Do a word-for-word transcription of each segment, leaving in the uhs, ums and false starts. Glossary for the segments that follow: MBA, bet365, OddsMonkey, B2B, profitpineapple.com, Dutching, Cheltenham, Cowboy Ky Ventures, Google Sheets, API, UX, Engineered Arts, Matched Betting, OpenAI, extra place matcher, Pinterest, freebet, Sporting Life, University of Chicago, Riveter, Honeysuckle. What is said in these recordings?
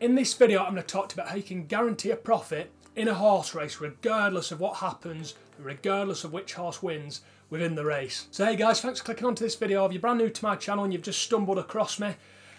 In this video I'm going to talk about how you can guarantee a profit in a horse race regardless of what happens, regardless of which horse wins within the race. So hey guys, thanks for clicking onto this video. If you're brand new to my channel and you've just stumbled across me,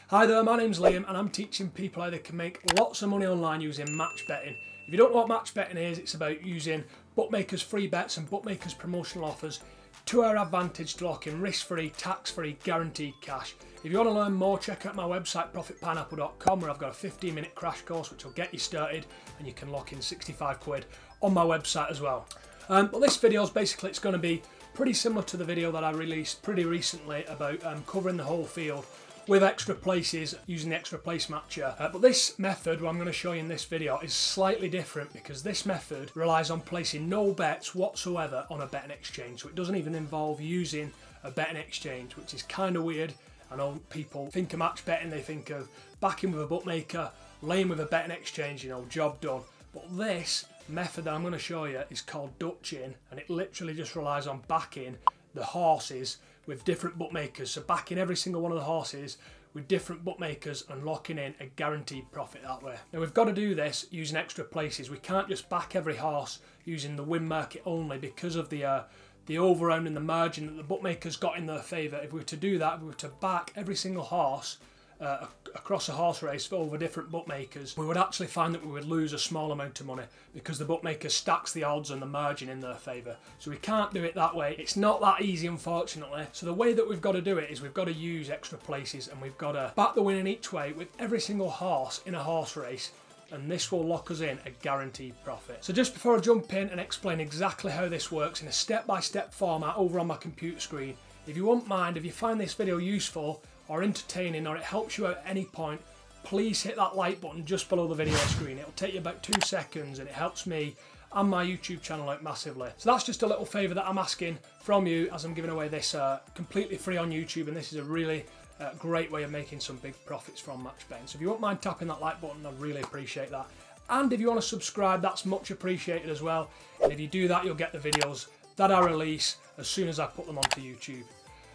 hi there, my name's Liam and I'm teaching people how they can make lots of money online using match betting. If you don't know what match betting is, it's about using bookmakers' free bets and bookmakers' promotional offers to our advantage to lock in risk-free, tax-free, guaranteed cash. If you want to learn more, check out my website profit pineapple dot com where I've got a fifteen minute crash course which will get you started, and you can lock in sixty-five quid on my website as well. Um, but this video is basically, it's going to be pretty similar to the video that I released pretty recently about um, covering the whole field with extra places using the extra place matcher. Uh, but this method, what I'm going to show you in this video, is slightly different because this method relies on placing no bets whatsoever on a betting exchange. So it doesn't even involve using a betting exchange, which is kind of weird. I know people think of match betting, they think of backing with a bookmaker, laying with a betting exchange, you know, job done. But this method that I'm going to show you is called Dutching, and it literally just relies on backing the horses with different bookmakers. So backing every single one of the horses with different bookmakers and locking in a guaranteed profit that way. Now we've got to do this using extra places. We can't just back every horse using the win market only because of the uh, the over-owned and the margin that the bookmakers got in their favour. If we were to do that, if we were to back every single horse uh, across a horse race for over different bookmakers, we would actually find that we would lose a small amount of money because the bookmaker stacks the odds and the margin in their favour. So we can't do it that way. It's not that easy, unfortunately. So the way that we've got to do it is we've got to use extra places and we've got to back the winning each way with every single horse in a horse race, and this will lock us in a guaranteed profit. So just before I jump in and explain exactly how this works in a step-by-step format over on my computer screen, if you won't mind, if you find this video useful or entertaining or it helps you at any point, please hit that like button just below the video screen. It'll take you about two seconds and it helps me and my YouTube channel out massively. So that's just a little favour that I'm asking from you as I'm giving away this uh, completely free on YouTube, and this is a really Uh, great way of making some big profits from match betting. So if you won't mind tapping that like button, I'd really appreciate that. And if you want to subscribe, that's much appreciated as well. And if you do that, you'll get the videos that I release as soon as I put them onto YouTube.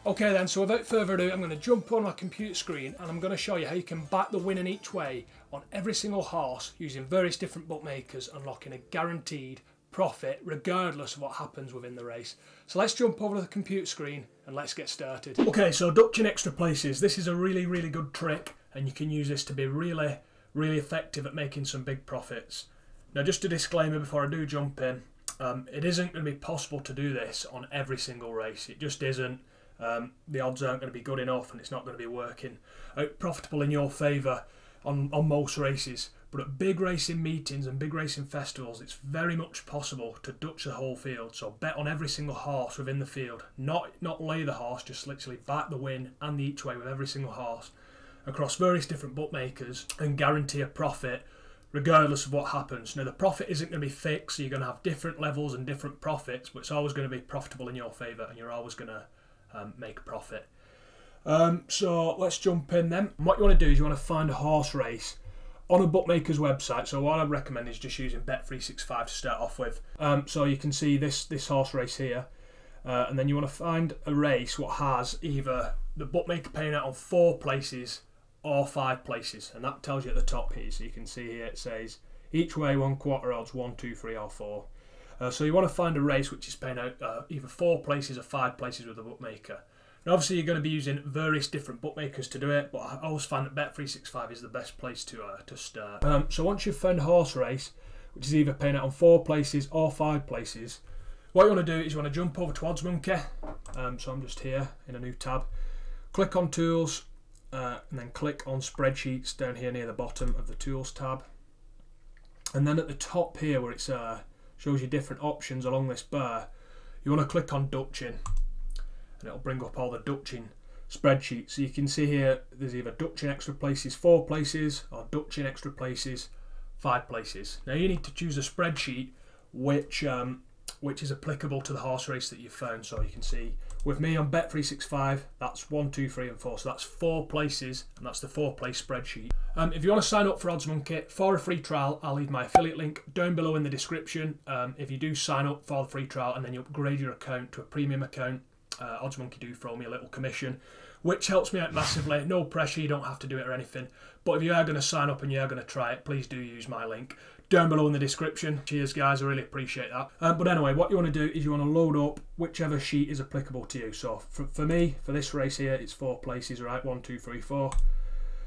Okay then, so without further ado, I'm going to jump on my computer screen and I'm going to show you how you can back the winning each way on every single horse using various different bookmakers and locking a guaranteed profit regardless of what happens within the race. So let's jump over to the computer screen and let's get started. Okay, so Dutching extra places, this is a really really good trick and you can use this to be really really effective at making some big profits. Now just a disclaimer before I do jump in, um, it isn't going to be possible to do this on every single race. It just isn't. Um, the odds aren't going to be good enough and it's not going to be working out profitable in your favour on, on most races. But at big racing meetings and big racing festivals, it's very much possible to Dutch the whole field. So bet on every single horse within the field. Not not lay the horse, just literally back the win and the each way with every single horse across various different bookmakers and guarantee a profit regardless of what happens. Now the profit isn't going to be fixed, so you're going to have different levels and different profits, but it's always going to be profitable in your favour and you're always going to um, make a profit. Um, so let's jump in then. And what you want to do is you want to find a horse race on a bookmaker's website. So what I recommend is just using bet three sixty-five to start off with. Um, so you can see this this horse race here, uh, and then you want to find a race what has either the bookmaker paying out on four places or five places, and that tells you at the top here. So you can see here it says each way one quarter odds one, two, three, or four. Uh, so you want to find a race which is paying out uh, either four places or five places with the bookmaker. Now obviously you're going to be using various different bookmakers to do it, but I always find that bet three sixty-five is the best place to uh, to start. Um, so once you've found a horse race, which is either paying out on four places or five places, what you want to do is you want to jump over to OddsMonkey. Um, so I'm just here in a new tab. Click on Tools, uh, and then click on Spreadsheets down here near the bottom of the Tools tab. And then at the top here where it uh, shows you different options along this bar, you want to click on Dutching. And it'll bring up all the Dutching spreadsheets. So you can see here there's either Dutching extra places four places or Dutching extra places five places. Now you need to choose a spreadsheet which um, which is applicable to the horse race that you've found. So you can see with me on bet three sixty-five that's one, two, three and four, so that's four places and that's the four place spreadsheet. Um, if you want to sign up for OddsMonkey for a free trial, I'll leave my affiliate link down below in the description. Um, if you do sign up for the free trial and then you upgrade your account to a premium account, Uh, OddsMonkey do throw me a little commission, which helps me out massively. No pressure, you don't have to do it or anything. But if you are going to sign up and you are going to try it, please do use my link down below in the description. Cheers, guys, I really appreciate that. Um, but anyway, what you want to do is you want to load up whichever sheet is applicable to you. So for, for me, for this race here, it's four places, right? One, two, three, four.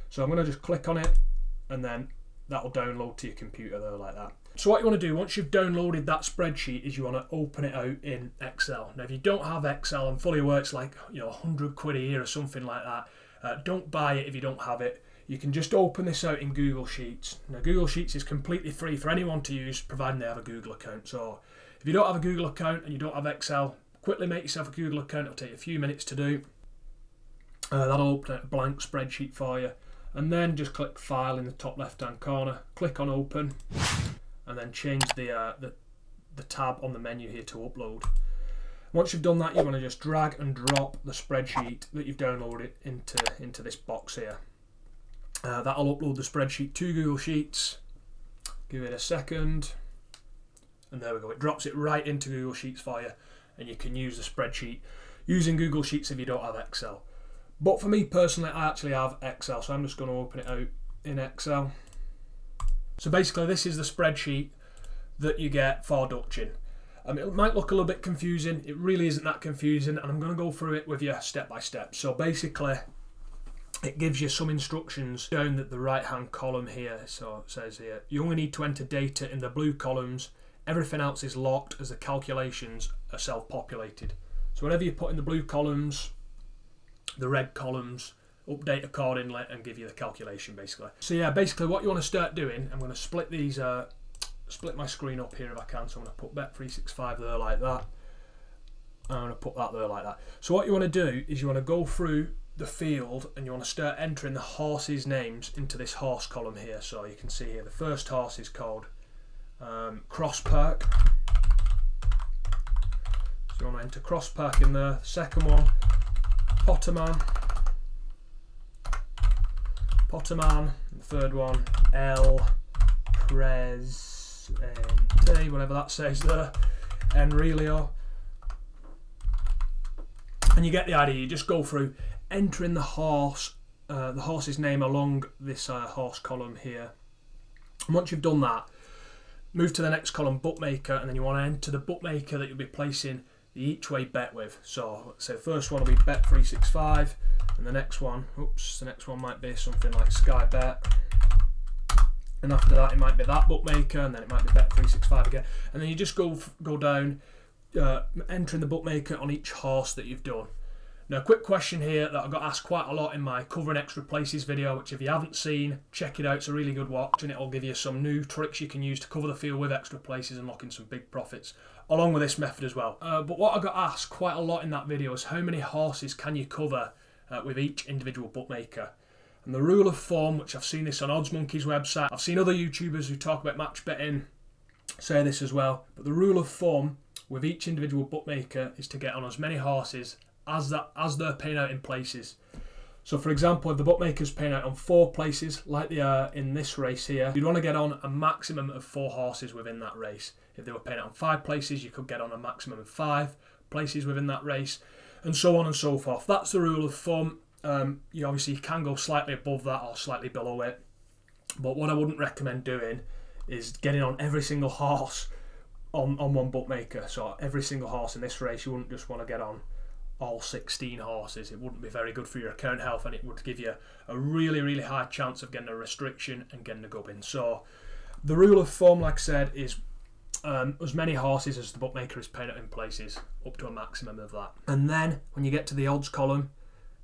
So I'm going to just click on it, and then that'll download to your computer there like that. So what you want to do once you've downloaded that spreadsheet is you want to open it out in Excel. Now if you don't have Excel, I'm fully aware it's like, you know, a hundred quid a year or something like that. Uh, don't buy it if you don't have it. You can just open this out in Google Sheets. Now Google Sheets is completely free for anyone to use, providing they have a Google account. So if you don't have a Google account and you don't have Excel, quickly make yourself a Google account. It'll take you a few minutes to do. Uh, that'll open a blank spreadsheet for you. And then just click File in the top left-hand corner, click on Open, and then change the, uh, the, the tab on the menu here to Upload. Once you've done that, you want to just drag and drop the spreadsheet that you've downloaded into, into this box here. Uh, that'll upload the spreadsheet to Google Sheets. Give it a second, and there we go. It drops it right into Google Sheets for you, and you can use the spreadsheet using Google Sheets if you don't have Excel. But for me personally, I actually have Excel, so I'm just going to open it out in Excel. So basically, this is the spreadsheet that you get for Dutching. Um, it might look a little bit confusing. It really isn't that confusing, and I'm going to go through it with you step by step. So basically, it gives you some instructions down at the right-hand column here. So it says here, you only need to enter data in the blue columns. Everything else is locked as the calculations are self-populated. So whenever you put in the blue columns, the red columns, update accordingly and give you the calculation basically. So yeah, basically what you want to start doing, I'm going to split these, uh, split my screen up here if I can. So I'm going to put bet three sixty-five there like that. I'm going to put that there like that. So what you want to do is you want to go through the field and you want to start entering the horses' names into this horse column here. So you can see here the first horse is called um, Cross Perk. So you want to enter Cross Perk in there. The second one, Potterman. Potterman. And the third one, El Presidente, whatever that says there, Enrilio. And you get the idea. You just go through entering the horse, uh, the horse's name along this uh, horse column here. And once you've done that, move to the next column, bookmaker, and then you want to enter the bookmaker that you'll be placing the each way bet with. So let's say the first one will be bet three sixty-five, and the next one, oops, the next one might be something like Sky Bet. And after that, it might be that bookmaker, and then it might be bet three sixty-five again. And then you just go go down, uh, entering the bookmaker on each horse that you've done. Now, a quick question here that I got asked quite a lot in my Covering Extra Places video, which if you haven't seen, check it out. It's a really good watch, and it'll give you some new tricks you can use to cover the field with extra places and lock in some big profits, along with this method as well. Uh, but what I got asked quite a lot in that video is how many horses can you cover uh, with each individual bookmaker? And the rule of thumb, which I've seen this on OddsMonkey's website, I've seen other YouTubers who talk about match betting say this as well, but the rule of thumb with each individual bookmaker is to get on as many horses As, that, as they're paying out in places. So for example, if the bookmaker's paying out on four places, like they are in this race here, you'd want to get on a maximum of four horses within that race. If they were paying out on five places, you could get on a maximum of five places within that race, and so on and so forth. That's the rule of thumb. Um, you obviously can go slightly above that or slightly below it, but what I wouldn't recommend doing is getting on every single horse on, on one bookmaker. So every single horse in this race, you wouldn't just want to get on all sixteen horses. It wouldn't be very good for your account health, and it would give you a really really high chance of getting a restriction and getting a gubbin. So the rule of thumb, like I said, is um, as many horses as the bookmaker is paying out in places, up to a maximum of that. And then when you get to the odds column,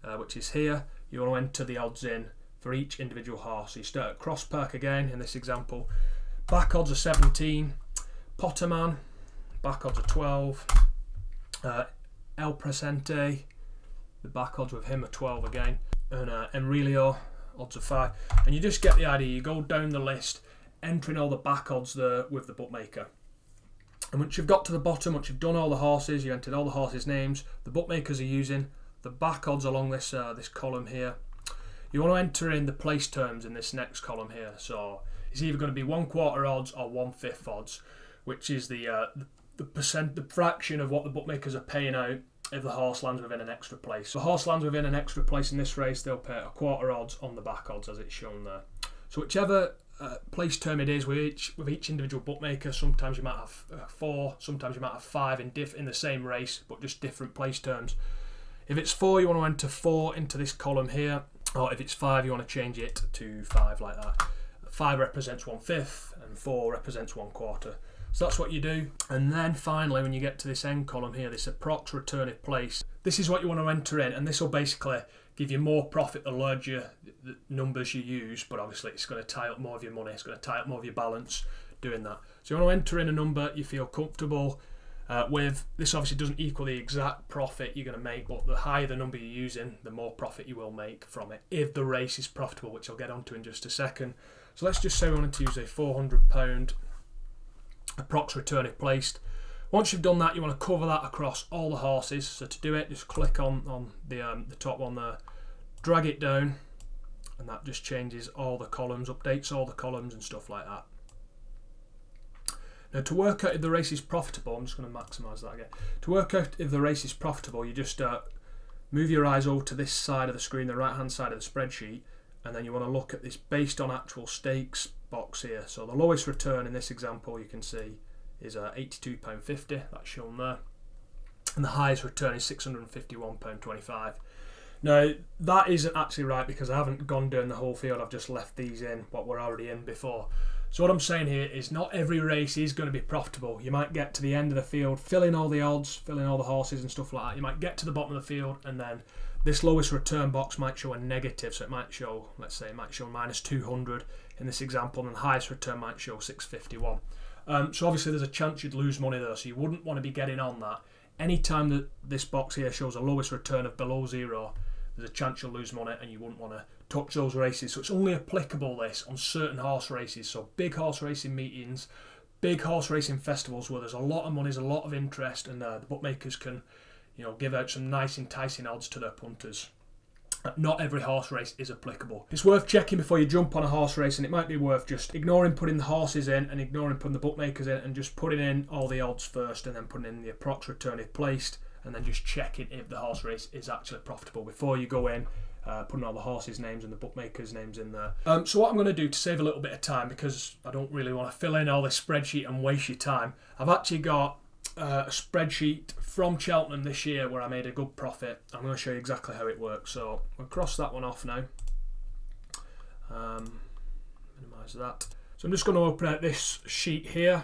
uh, which is here, you want to enter the odds in for each individual horse. So you start at Cross Perk again in this example. Back odds are seventeen, Potterman back odds are twelve, uh, El Presente, the back odds with him are twelve again, and uh, Enrilio, odds of five. And you just get the idea. You go down the list, entering all the back odds there with the bookmaker. And once you've got to the bottom, once you've done all the horses, you entered all the horses' names, the bookmakers are using the back odds along this uh, this column here. You want to enter in the place terms in this next column here. So it's either going to be one quarter odds or one fifth odds, which is the uh, the The percent, the fraction of what the bookmakers are paying out if the horse lands within an extra place. If the horse lands within an extra place in this race, they'll pay a quarter odds on the back odds as it's shown there. So whichever uh, place term it is with each, with each individual bookmaker, sometimes you might have uh, four, sometimes you might have five in, diff in the same race, but just different place terms. If it's four, you want to enter four into this column here, or if it's five, you want to change it to five like that. Five represents one fifth and four represents one quarter. So that's what you do. And then finally, when you get to this end column here, this approx return if place, this is what you want to enter in, and this will basically give you more profit the larger the numbers you use, but obviously it's going to tie up more of your money, it's going to tie up more of your balance doing that. So you want to enter in a number you feel comfortable uh, with. This obviously doesn't equal the exact profit you're going to make, but the higher the number you're using, the more profit you will make from it, if the race is profitable, which I'll get onto in just a second. So let's just say we wanted to use a four hundred pound approx return if placed. Once you've done that, you want to cover that across all the horses. So to do it, just click on, on the, um, the top one there, drag it down, and that just changes all the columns, updates all the columns and stuff like that. Now to work out if the race is profitable, I'm just going to maximise that again. To work out if the race is profitable, you just uh, move your eyes over to this side of the screen, the right hand side of the spreadsheet, and then you want to look at this based on actual stakes box here. So the lowest return in this example you can see is uh, eighty-two pound fifty, that's shown there, and the highest return is six hundred fifty-one pound twenty-five. Now that isn't actually right because I haven't gone down the whole field, I've just left these in what we're already in before. So what I'm saying here is not every race is going to be profitable. You might get to the end of the field, fill in all the odds, fill in all the horses and stuff like that, you might get to the bottom of the field and then this lowest return box might show a negative, so it might show, let's say it might show minus two hundred in this example, and the highest return might show six fifty-one. Um, so obviously there's a chance you'd lose money there, so you wouldn't want to be getting on that. Anytime that this box here shows a lowest return of below zero, there's a chance you'll lose money and you wouldn't want to touch those races. So it's only applicable this on certain horse races, so big horse racing meetings, big horse racing festivals where there's a lot of money, there's a lot of interest, and uh, the bookmakers can, you know, give out some nice enticing odds to their punters. Not every horse race is applicable. It's worth checking before you jump on a horse race, and it might be worth just ignoring putting the horses in and ignoring putting the bookmakers in and just putting in all the odds first and then putting in the approx return if placed, and then just checking if the horse race is actually profitable before you go in uh, putting all the horses' names and the bookmakers' names in there. Um, so what I'm going to do to save a little bit of time, because I don't really want to fill in all this spreadsheet and waste your time, I've actually got Uh, a spreadsheet from Cheltenham this year where I made a good profit. I'm going to show you exactly how it works. So I'll cross that one off now. Um, minimize that. So I'm just going to open out this sheet here,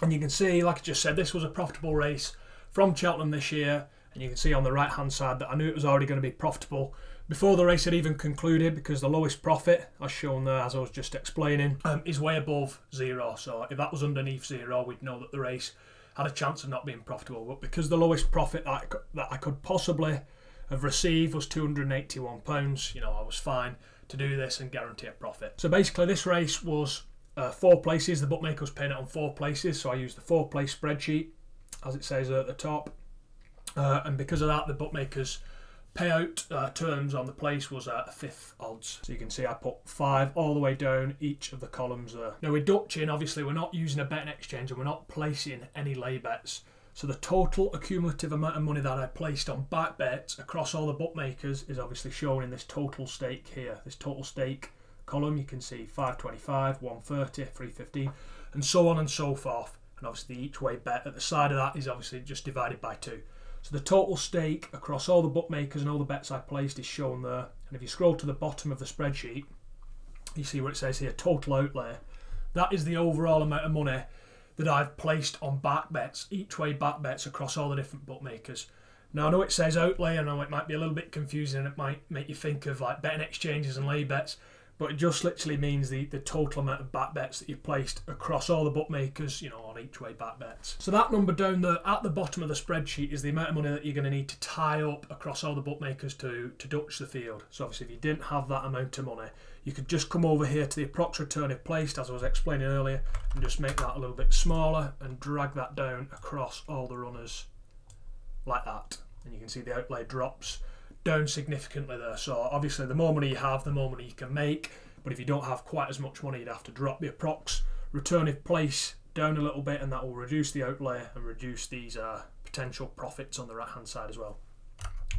and you can see, like I just said, this was a profitable race from Cheltenham this year, and you can see on the right hand side that I knew it was already going to be profitable before the race had even concluded, because the lowest profit, as shown there, as I was just explaining, um, is way above zero. So if that was underneath zero, we'd know that the race had a chance of not being profitable. But because the lowest profit that I could, that I could possibly have received was two hundred and eighty-one pounds, you know, I was fine to do this and guarantee a profit. So basically this race was uh, four places. The bookmaker was paying it on four places, so I used the four place spreadsheet as it says at the top, uh, and because of that the bookmakers payout uh, terms on the place was a uh, fifth odds. So you can see I put five all the way down each of the columns there. Now we're Dutching, obviously we're not using a betting exchange and we're not placing any lay bets. So the total accumulative amount of money that I placed on back bets across all the bookmakers is obviously shown in this total stake here. This total stake column, you can see five twenty-five, one thirty, three fifteen, and so on and so forth. And obviously the each way bet at the side of that is obviously just divided by two. So the total stake across all the bookmakers and all the bets I placed is shown there. And if you scroll to the bottom of the spreadsheet, you see where it says here, total outlay. That is the overall amount of money that I've placed on back bets, each way back bets across all the different bookmakers. Now I know it says outlay, and I know it might be a little bit confusing and it might make you think of like betting exchanges and lay bets, but it just literally means the, the total amount of back bets that you've placed across all the bookmakers, you know, on each way back bets. So that number down there at the bottom of the spreadsheet is the amount of money that you're going to need to tie up across all the bookmakers to, to Dutch the field. So obviously if you didn't have that amount of money, you could just come over here to the approx return if placed, as I was explaining earlier, and just make that a little bit smaller and drag that down across all the runners like that. And you can see the outlay drops down significantly there. So obviously the more money you have, the more money you can make, but if you don't have quite as much money, you'd have to drop the approx return if place down a little bit, and that will reduce the outlay and reduce these uh, potential profits on the right hand side as well.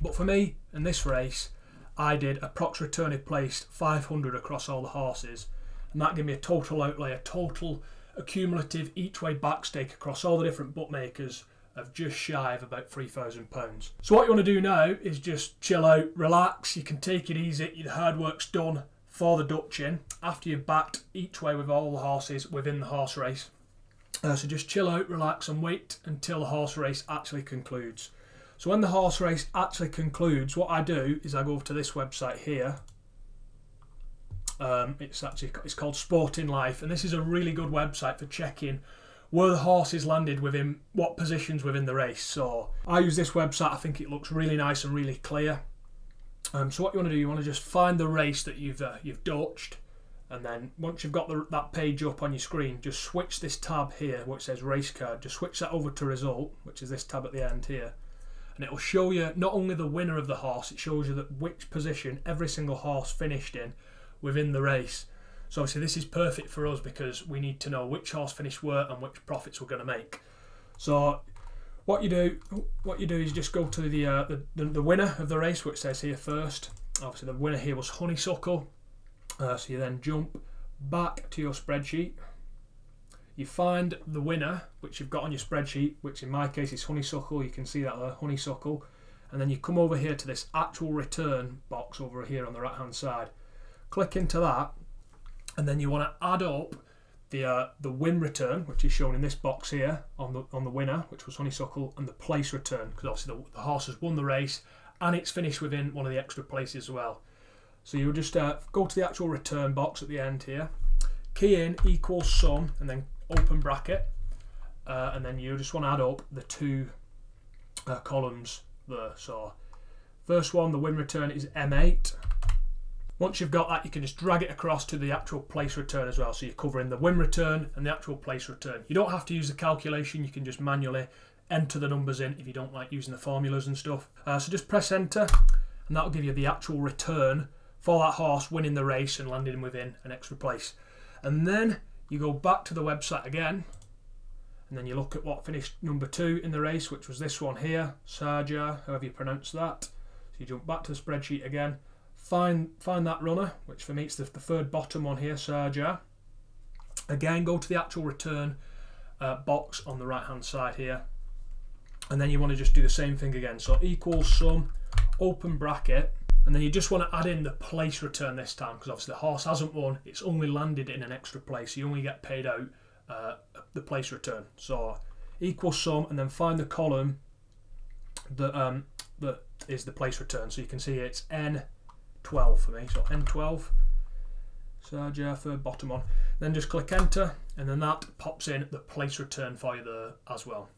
But for me in this race, I did approx return of placed five hundred across all the horses, and that gave me a total outlay, a total accumulative each way back stake across all the different bookmakers of just shy of about three thousand pounds. So what you want to do now is just chill out, relax, you can take it easy, the hard work's done for the Dutchin after you've backed each way with all the horses within the horse race. Uh, so just chill out, relax and wait until the horse race actually concludes. So when the horse race actually concludes, what I do is I go over to this website here. Um, it's actually it's called Sporting Life, and this is a really good website for checking where the horses landed within what positions within the race. So I use this website. I think it looks really nice and really clear. Um, so what you want to do, you want to just find the race that you've uh, you've dodged, and then once you've got the, that page up on your screen, just switch this tab here where it says race card. Just switch that over to result, which is this tab at the end here, and it will show you not only the winner of the horse, it shows you that which position every single horse finished in within the race. So obviously this is perfect for us because we need to know which horse finished where and which profits we're going to make. So what you do, what you do is just go to the, uh, the the winner of the race, which says here first. Obviously the winner here was Honeysuckle. Uh, so you then jump back to your spreadsheet. You find the winner, which you've got on your spreadsheet, which in my case is Honeysuckle. You can see that there, Honeysuckle. And then you come over here to this actual return box over here on the right hand side. Click into that. And then you want to add up the uh, the win return, which is shown in this box here on the on the winner, which was Honeysuckle, and the place return, because obviously the, the horse has won the race and it's finished within one of the extra places as well. So you'll just uh, go to the actual return box at the end here, key in equals sum, and then open bracket, uh, and then you just want to add up the two uh, columns there. So first one, the win return, is M eight. Once you've got that, you can just drag it across to the actual place return as well. So you're covering the win return and the actual place return. You don't have to use the calculation. You can just manually enter the numbers in if you don't like using the formulas and stuff. Uh, so just press enter, and that'll give you the actual return for that horse winning the race and landing within an extra place. And then you go back to the website again, and then you look at what finished number two in the race, which was this one here, Sarja, however you pronounce that. So you jump back to the spreadsheet again. Find, find that runner, which for me it's the, the third bottom one here, Sarja. Again, go to the actual return uh, box on the right hand side here, and then you want to just do the same thing again. So equals sum, open bracket, and then you just want to add in the place return this time, because obviously the horse hasn't won, it's only landed in an extra place, so you only get paid out uh, the place return. So equals sum, and then find the column that, um, that is the place return. So you can see it's N twelve for me, so N twelve, Sarja, third bottom on. Then just click enter, and then that pops in the place return for you there as well.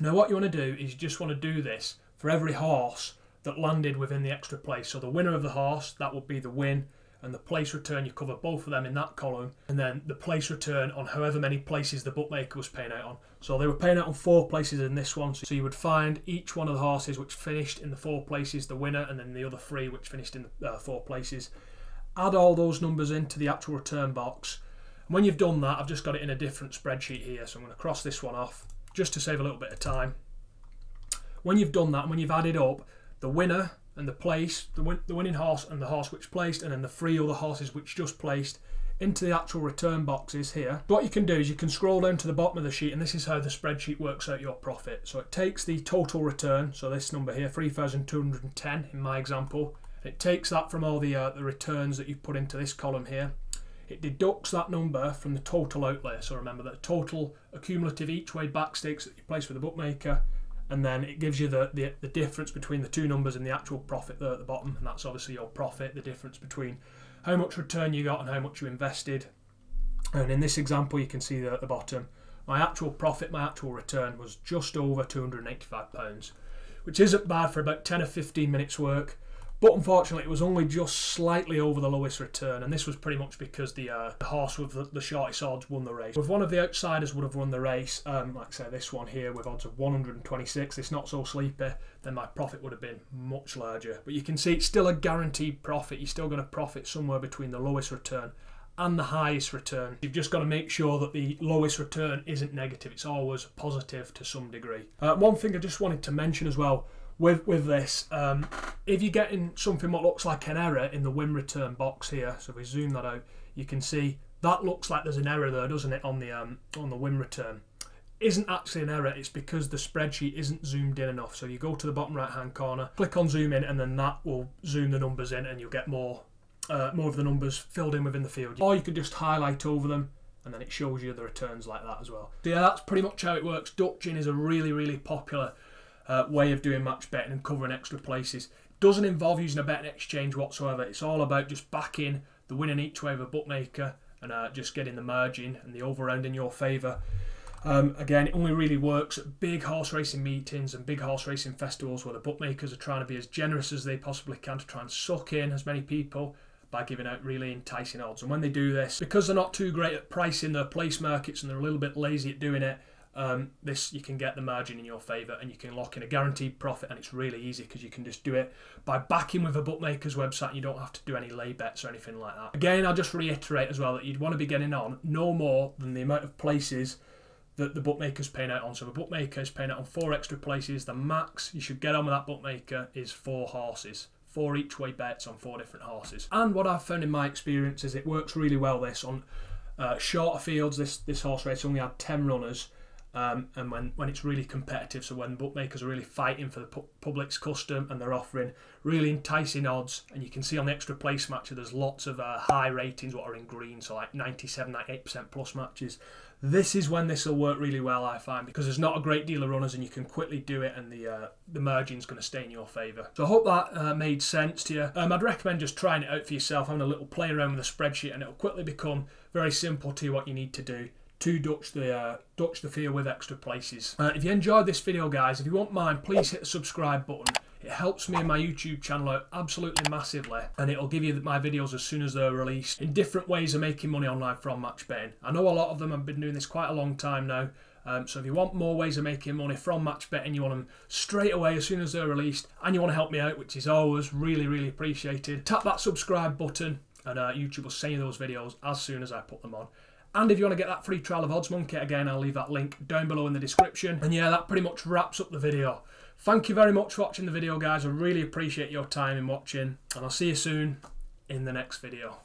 Now what you want to do is you just want to do this for every horse that landed within the extra place. So the winner of the horse, that would be the win, and the place return, you cover both of them in that column, and then the place return on however many places the bookmaker was paying out on. So they were paying out on four places in this one, so you would find each one of the horses which finished in the four places, the winner, and then the other three which finished in the uh, four places. Add all those numbers into the actual return box, and when you've done that, I've just got it in a different spreadsheet here, so I'm going to cross this one off just to save a little bit of time. When you've done that, and when you've added up the winner and the place, the, win the winning horse and the horse which placed, and then the three other horses which just placed, into the actual return boxes here. What you can do is you can scroll down to the bottom of the sheet, and this is how the spreadsheet works out your profit. So it takes the total return, so this number here, three thousand two hundred ten in my example. It takes that from all the, uh, the returns that you put into this column here. It deducts that number from the total outlay. So remember that total accumulative each way back stakes that you place with the bookmaker, and then it gives you the, the, the difference between the two numbers and the actual profit there at the bottom, and that's obviously your profit, the difference between how much return you got and how much you invested. And in this example, you can see there at the bottom, my actual profit, my actual return was just over two hundred and eighty-five pounds, which isn't bad for about ten or fifteen minutes work, but unfortunately it was only just slightly over the lowest return, and this was pretty much because the, uh, the horse with the, the shortest odds won the race. If one of the outsiders would have won the race, um, like say this one here with odds of one hundred and twenty-six, it's not so sleepy, then my profit would have been much larger. But you can see it's still a guaranteed profit. You're still going to profit somewhere between the lowest return and the highest return. You've just got to make sure that the lowest return isn't negative. It's always positive to some degree. Uh, one thing I just wanted to mention as well with, with this, um, if you're getting something what looks like an error in the win return box here, so if we zoom that out, you can see that looks like there's an error there, doesn't it, on the, um, on the win return. Isn't actually an error, it's because the spreadsheet isn't zoomed in enough. So you go to the bottom right hand corner, click on zoom in, and then that will zoom the numbers in and you'll get more uh, more of the numbers filled in within the field. Or you could just highlight over them and then it shows you the returns like that as well. So yeah, that's pretty much how it works. Dutch gin is a really, really popular uh, way of doing match betting and covering extra places. It doesn't involve using a betting exchange whatsoever. It's all about just backing the winning each way of a bookmaker and uh, just getting the margin and the over-round in your favour. Um, again, it only really works at big horse racing meetings and big horse racing festivals where the bookmakers are trying to be as generous as they possibly can to try and suck in as many people by giving out really enticing odds. And when they do this, because they're not too great at pricing their place markets and they're a little bit lazy at doing it, um, this you can get the margin in your favour and you can lock in a guaranteed profit, and it's really easy because you can just do it by backing with a bookmaker's website. You don't have to do any lay bets or anything like that. Again, I'll just reiterate as well that you'd want to be getting on no more than the amount of places that the bookmaker's paying out on. So the bookmaker's paying out on four extra places. The max you should get on with that bookmaker is four horses. Four each way bets on four different horses. And what I've found in my experience is it works really well this on uh, shorter fields. This this horse race only had ten runners. Um, and when, when it's really competitive, so when bookmakers are really fighting for the pu public's custom and they're offering really enticing odds, and you can see on the extra place match there's lots of uh, high ratings what are in green, so like ninety-seven, ninety-eight percent plus matches. This is when this will work really well, I find, because there's not a great deal of runners and you can quickly do it, and the uh, the margin's going to stay in your favour. So I hope that uh, made sense to you. Um, I'd recommend just trying it out for yourself, having a little play around with a spreadsheet, and it'll quickly become very simple to you what you need to do to Dutch the, uh, Dutch the field with extra places. Uh, if you enjoyed this video, guys, if you won't mind, please hit the subscribe button. It helps me and my YouTube channel out absolutely massively, and it'll give you my videos as soon as they're released in different ways of making money online from match betting. I know a lot of them, I've been doing this quite a long time now, um, so if you want more ways of making money from match betting, you want them straight away as soon as they're released, and you want to help me out, which is always really, really appreciated, tap that subscribe button, and uh, YouTube will send you those videos as soon as I put them on. And if you want to get that free trial of OddsMonkey, again, I'll leave that link down below in the description. And yeah, that pretty much wraps up the video. Thank you very much for watching the video, guys. I really appreciate your time in watching. And I'll see you soon in the next video.